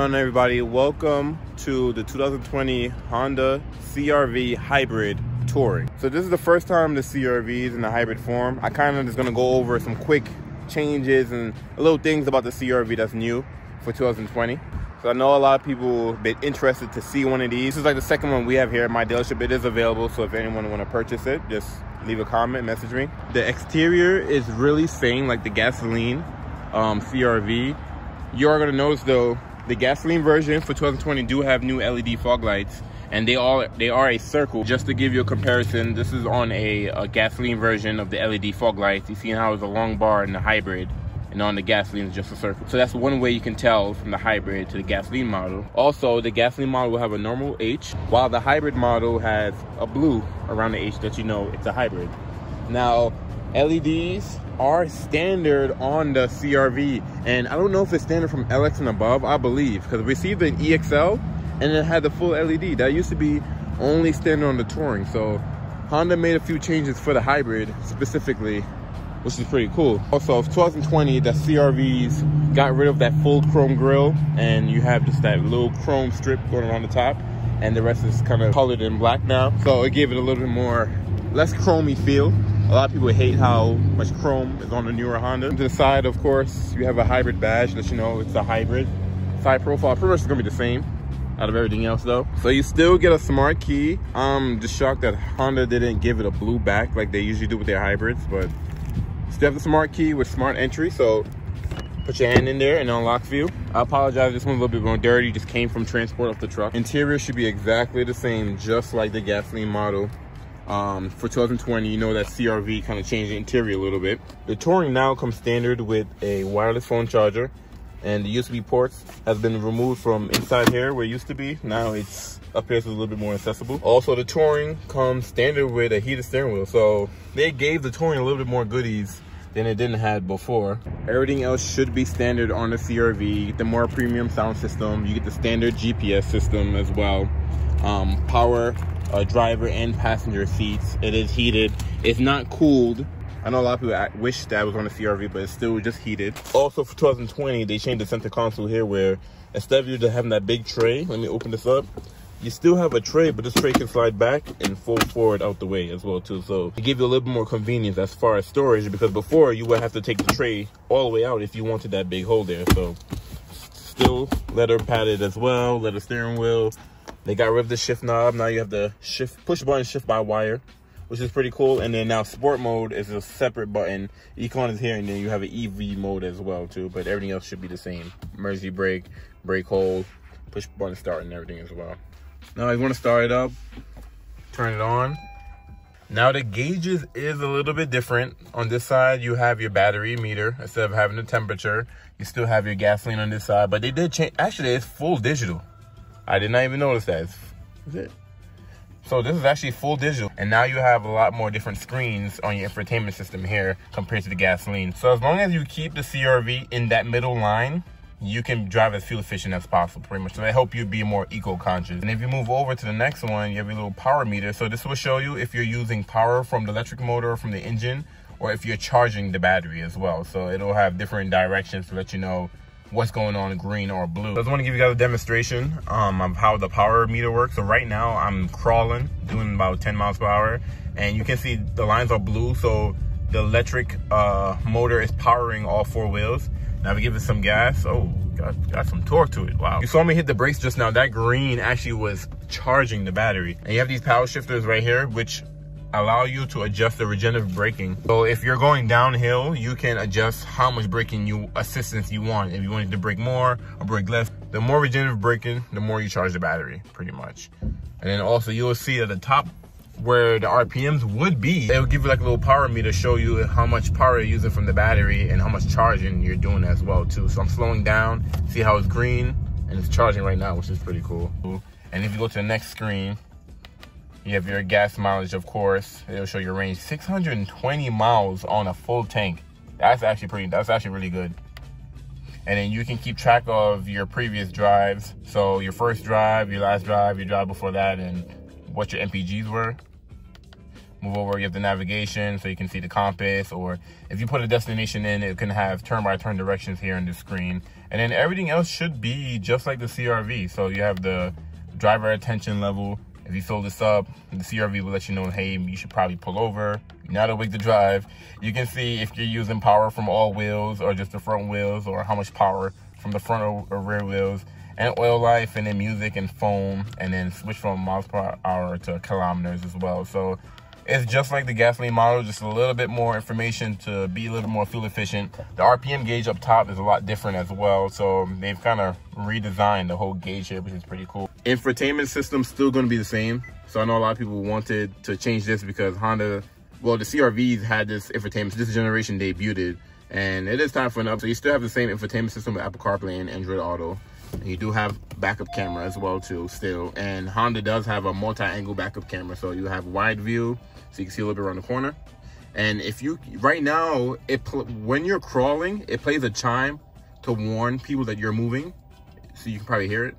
on, everybody? Welcome to the 2020 Honda CRV Hybrid Touring. So this is the first time the CR-V is in the hybrid form. I kind of just gonna go over some quick changes and little things about the CR-V that's new for 2020. So I know a lot of people have been interested to see one of these. This is like the second one we have here at my dealership. It is available, so if anyone want to purchase it, just leave a comment, message me. The exterior is really same like the gasoline CR-V. You are going to notice though, the gasoline version for 2020 do have new LED fog lights, and they are a circle. Just to give you a comparison, this is on a gasoline version of the LED fog lights. You see how it's a long bar in the hybrid, and on the gasoline is just a circle. So that's one way you can tell from the hybrid to the gasoline model. Also, the gasoline model will have a normal H, while the hybrid model has a blue around the H that you know it's a hybrid. Now, LEDs are standard on the CR-V, and I don't know if it's standard from LX and above, I believe, because we see the EXL and it had the full LED. That used to be only standard on the Touring, so Honda made a few changes for the hybrid specifically, which is pretty cool. Also, 2020, the CR-Vs got rid of that full chrome grille, and you have just that little chrome strip going around the top, and the rest is kind of colored in black now. So it gave it a little bit more, less chromey feel. A lot of people hate how much chrome is on the newer Honda. To the side, of course, you have a hybrid badge, let you know it's a hybrid. Side profile pretty much is gonna be the same out of everything else though. So you still get a smart key. I'm just shocked that Honda didn't give it a blue back like they usually do with their hybrids, but still have the smart key with smart entry, so put your hand in there and it unlocks for you. I apologize, this one's a little bit more dirty, just came from transport off the truck. Interior should be exactly the same, just like the gasoline model. For 2020, you know that CR-V kind of changed the interior a little bit. The Touring now comes standard with a wireless phone charger, and the USB ports has been removed from inside here where it used to be. Now it's up here, so it's a little bit more accessible. Also, the Touring comes standard with a heated steering wheel, so they gave the Touring a little bit more goodies than it didn't have before. Everything else should be standard on the CR-V. You get the more premium sound system, you get the standard GPS system as well, power driver and passenger seats. It is heated, it's not cooled. I know a lot of people wish that was on the CR-V, but it's still just heated. Also for 2020, they changed the center console here where instead of you having that big tray, let me open this up. You still have a tray, but this tray can slide back and fold forward out the way as well too. So it gives you a little bit more convenience as far as storage, because before you would have to take the tray all the way out if you wanted that big hole there. So still leather padded as well, leather steering wheel. They got rid of the shift knob. Now you have the shift push button, shift by wire, which is pretty cool. And then now sport mode is a separate button. Econ is here, and then you have an EV mode as well too, but everything else should be the same. Emergency brake, brake hold, push button start, and everything as well. Now you want to start it up, turn it on. Now the gauges is a little bit different. On this side, you have your battery meter. Instead of having the temperature, you still have your gasoline on this side, but they did change. Actually, it's full digital. I did not even notice that. Is it? So this is actually full digital. And now you have a lot more different screens on your infotainment system here compared to the gasoline. So as long as you keep the CR-V in that middle line, you can drive as fuel efficient as possible, pretty much. So that helps you be more eco-conscious. And if you move over to the next one, you have your little power meter. So this will show you if you're using power from the electric motor or from the engine, or if you're charging the battery as well. So it'll have different directions to let you know what's going on in green or blue. So I just want to give you guys a demonstration of how the power meter works. So right now I'm crawling, doing about 10 miles per hour, and you can see the lines are blue. So the electric motor is powering all four wheels. Now we give it some gas. Oh, got some torque to it, wow. You saw me hit the brakes just now. That green actually was charging the battery. And you have these paddle shifters right here, which allow you to adjust the regenerative braking. So if you're going downhill, you can adjust how much braking assistance you want. If you wanted to brake more or brake less, the more regenerative braking, the more you charge the battery, pretty much. And then also you'll see at the top where the RPMs would be, it'll give you like a little power meter to show you how much power you're using from the battery and how much charging you're doing as well too. So I'm slowing down, see how it's green and it's charging right now, which is pretty cool. And if you go to the next screen, you have your gas mileage, of course. It'll show your range, 620 miles on a full tank. That's actually really good. And then you can keep track of your previous drives. So your first drive, your last drive, your drive before that, and what your MPGs were. Move over, you have the navigation, so you can see the compass, or if you put a destination in, it can have turn-by-turn directions here on the screen. And then everything else should be just like the CR-V. So you have the driver attention level. If you fill this up, the CR-V will let you know, hey, you should probably pull over. You're not awake to drive. You can see if you're using power from all wheels or just the front wheels, or how much power from the front or rear wheels, and oil life, and then music and phone, and then switch from miles per hour to kilometers as well. So it's just like the gasoline model, just a little bit more information to be a little more fuel efficient. The RPM gauge up top is a lot different as well. So they've kind of redesigned the whole gauge here, which is pretty cool. Infotainment system's still going to be the same. So I know a lot of people wanted to change this because Honda, well, the CR-Vs had this infotainment. This generation debuted, and it is time for an update. So you still have the same infotainment system with Apple CarPlay and Android Auto. And you do have backup camera as well too still. And Honda does have a multi-angle backup camera. So you have wide view, so you can see a little bit around the corner. And if you, right now, when you're crawling, it plays a chime to warn people that you're moving. So you can probably hear it.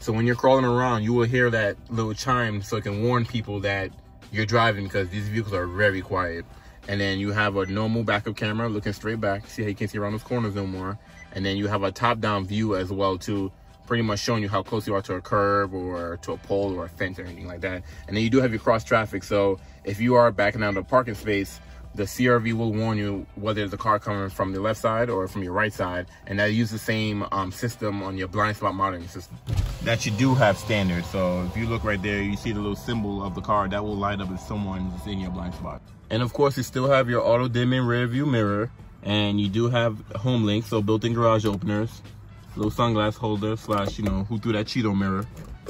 So when you're crawling around, you will hear that little chime, so it can warn people that you're driving, because these vehicles are very quiet. And then you have a normal backup camera looking straight back. See how you can't see around those corners no more. And then you have a top-down view as well too, pretty much showing you how close you are to a curb or to a pole or a fence or anything like that. And then you do have your cross traffic. So if you are backing out of a parking space, the CR-V will warn you whether there's a car coming from the left side or from your right side, and that use the same system on your blind spot monitoring system. That you do have standard. So if you look right there, you see the little symbol of the car that will light up if someone is in your blind spot. And of course, you still have your auto dimming rear view mirror, and you do have home link, so built-in garage openers, little sunglass holder slash, you know, who threw that Cheeto mirror.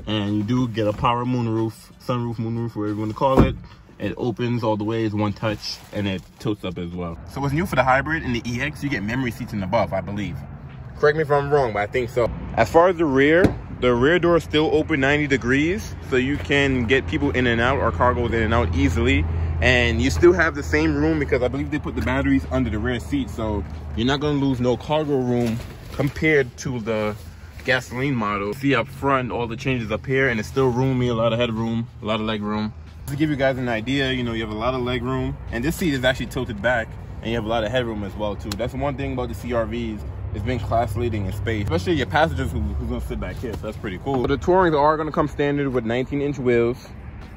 And you do get a power moonroof, sunroof, moonroof, whatever you want to call it. It opens all the way, it's one touch, and it tilts up as well. So what's new for the hybrid and the EX, you get memory seats in the above, I believe. Correct me if I'm wrong, but I think so. As far as the rear door is still open 90 degrees, so you can get people in and out, or car goes in and out easily. And you still have the same room, because I believe they put the batteries under the rear seat, so you're not gonna lose no cargo room compared to the gasoline model. See up front, all the changes up here, and it's still roomy, a lot of headroom, a lot of leg room. To give you guys an idea, you know, you have a lot of leg room, and this seat is actually tilted back, and you have a lot of headroom as well too. That's one thing about the CR-Vs, it's been class leading in space, especially your passengers who's gonna sit back here, so that's pretty cool. But the Tourings are gonna come standard with 19-inch wheels.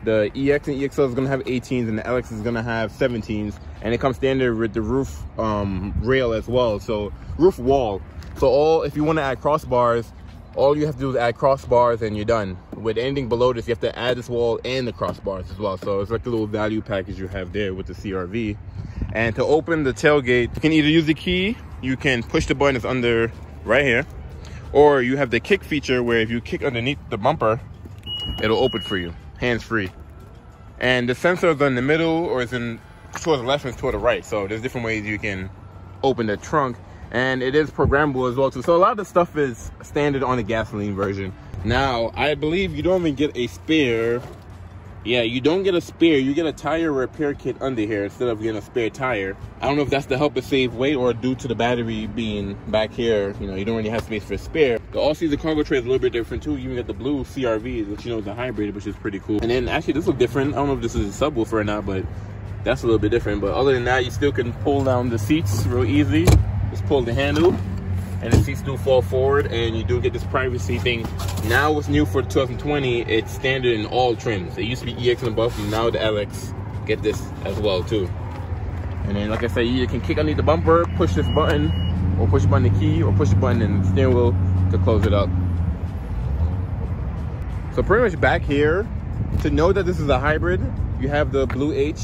The EX and EXL is gonna have 18s, and the LX is gonna have 17s, and it comes standard with the roof rail as well, so roof wall. So all, if you wanna add crossbars, all you have to do is add crossbars and you're done. With anything below this, you have to add this wall and the crossbars as well. So it's like a little value package you have there with the CR-V. And to open the tailgate, you can either use the key, you can push the button that's under right here, or you have the kick feature where if you kick underneath the bumper, it'll open for you, hands-free. And the sensor is in the middle, or it's in toward the left and toward the right. So there's different ways you can open the trunk. And it is programmable as well too. So a lot of the stuff is standard on the gasoline version. Now, I believe you don't even get a spare. Yeah, you don't get a spare. You get a tire repair kit under here instead of getting a spare tire. I don't know if that's to help it save weight or due to the battery being back here. You know, you don't really have space for a spare. The all-season cargo tray is a little bit different too. You even got the blue CR-V, which, you know, is a hybrid, which is pretty cool. And then actually this looks different. I don't know if this is a subwoofer or not, but that's a little bit different. But other than that, you still can pull down the seats real easy. Just pull the handle and the seats do fall forward, and you do get this privacy thing. Now what's new for 2020, it's standard in all trims. It used to be EX and above, and now the LX get this as well too. And then like I said, you can kick underneath the bumper, push this button, or push the button the key, or push the button in the steering wheel to close it up. So pretty much back here, to know that this is a hybrid, you have the blue H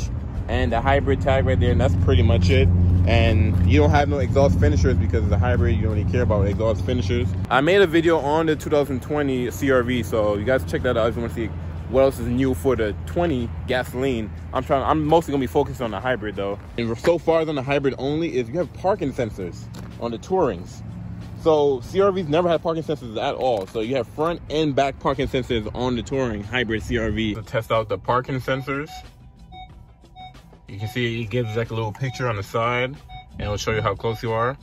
and the hybrid tag right there, and that's pretty much it. And you don't have no exhaust finishers because it's a hybrid. You don't really care about exhaust finishers. I made a video on the 2020 CR-V, so you guys check that out if you want to see what else is new for the 20 gasoline. I'm mostly gonna be focused on the hybrid though. And so far on the hybrid only is you have parking sensors on the Tourings. So CR-Vs never had parking sensors at all. So you have front and back parking sensors on the Touring hybrid CR-V. To test out the parking sensors, you can see it gives like a little picture on the side, and it'll show you how close you are.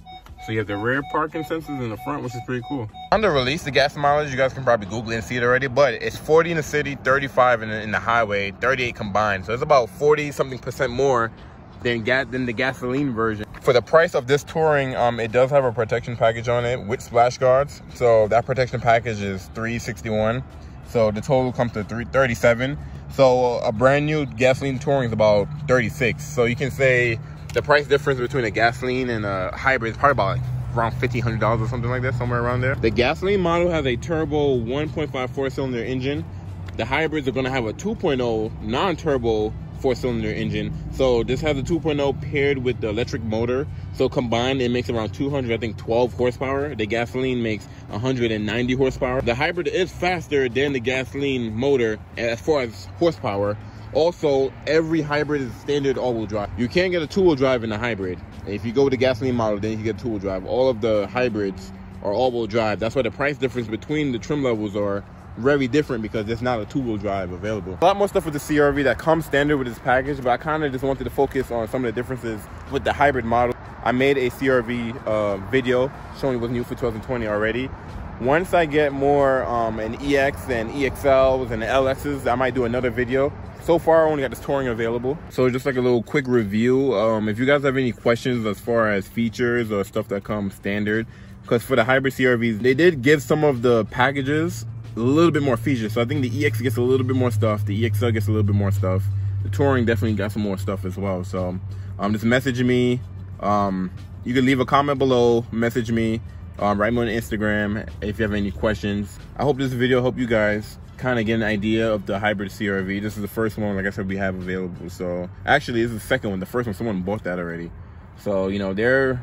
So you have the rear parking sensors in the front, which is pretty cool. Honda released the gas mileage. You guys can probably Google it and see it already, but it's 40 in the city, 35 in the highway, 38 combined. So it's about 40-something% more than the gasoline version. For the price of this Touring, it does have a protection package on it with splash guards. So that protection package is $361. So the total comes to $337. So a brand new gasoline Touring is about $36. So you can say the price difference between a gasoline and a hybrid is probably about around $1,500 or something like that, somewhere around there. The gasoline model has a turbo 1.5 four-cylinder engine. The hybrids are going to have a 2.0 non-turbo four-cylinder engine. So this has a 2.0 paired with the electric motor. So combined, it makes around 212 horsepower. The gasoline makes 190 horsepower. The hybrid is faster than the gasoline motor as far as horsepower. Also, every hybrid is standard all-wheel drive. You can't get a two-wheel drive in a hybrid. And if you go with the gasoline model, then you can get two-wheel drive. All of the hybrids are all-wheel drive. That's why the price difference between the trim levels are very different, because there's not a two-wheel drive available. A lot more stuff with the CR-V that comes standard with this package, but I kind of just wanted to focus on some of the differences with the hybrid model. I made a CR-V video showing what's new for 2020 already. Once I get more an EX and EXLs and LXs, I might do another video. So far, I only got this Touring available. So just like a little quick review. If you guys have any questions as far as features or stuff that comes standard, because for the hybrid CR-Vs, they did give some of the packages a little bit more features. So I think the EX gets a little bit more stuff. The EXL gets a little bit more stuff. The Touring definitely got some more stuff as well. So just message me. You can leave a comment below, message me. Write me on Instagram if you have any questions. I hope this video helped you guys kind of get an idea of the hybrid CR-V. This is the first one, like I said, we have available. So actually, this is the second one. The first one, someone bought that already. So you know, they're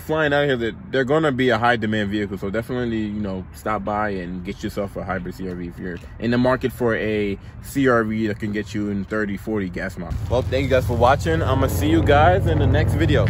flying out here. They're gonna be a high demand vehicle. So definitely, you know, stop by and get yourself a hybrid CR-V if you're in the market for a CR-V that can get you in 30-40 gas miles. Well, thank you guys for watching. I'm gonna see you guys in the next video.